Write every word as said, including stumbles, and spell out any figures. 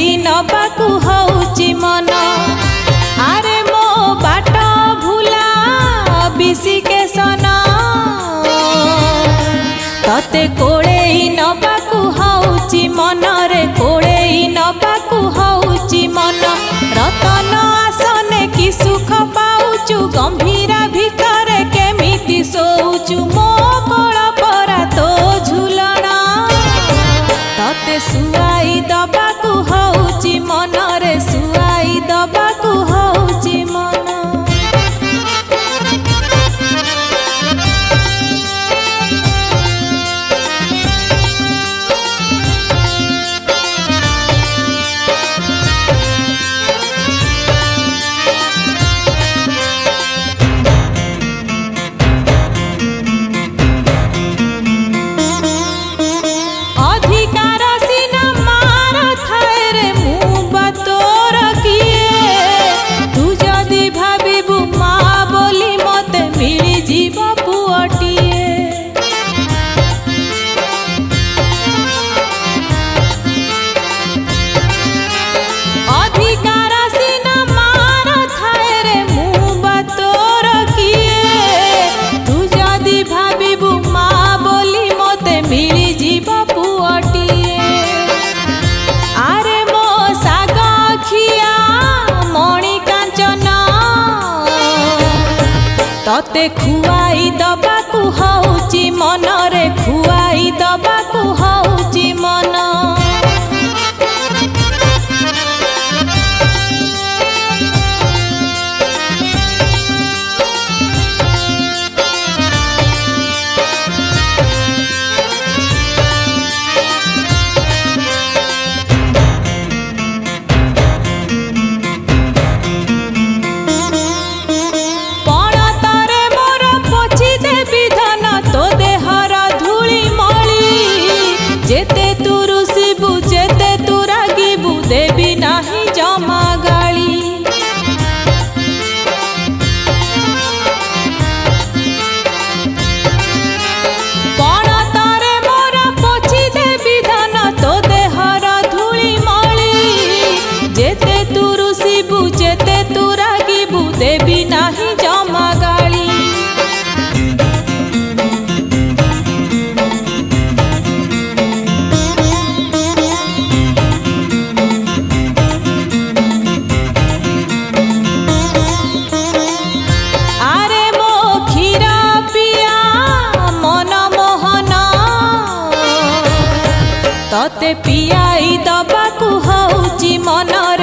फेरी नबाकू होउची मन आरे मो बाट भूला बिसिके सना तते कोड़े नबाकू होउची मन रे कोड़े नबाकू होउची मन रतन आसने की सुख पाउचु गंभीरा भितरे केमिति सोउचु मो सुवाई दबाकू होउची मन रे सुवाई दबाकू होउची मन ते खुआई दबाकू होउची मन रे खुआई दबाकू होउची मन देवी नहीं जमा गाली पण तारे मोर पोछि देवी धन तो देहर धूली मली जेते तू रुसिबु जेते तू रागिबु देवी नहीं जमा गाली तते पियाई दबाकू होउची मन।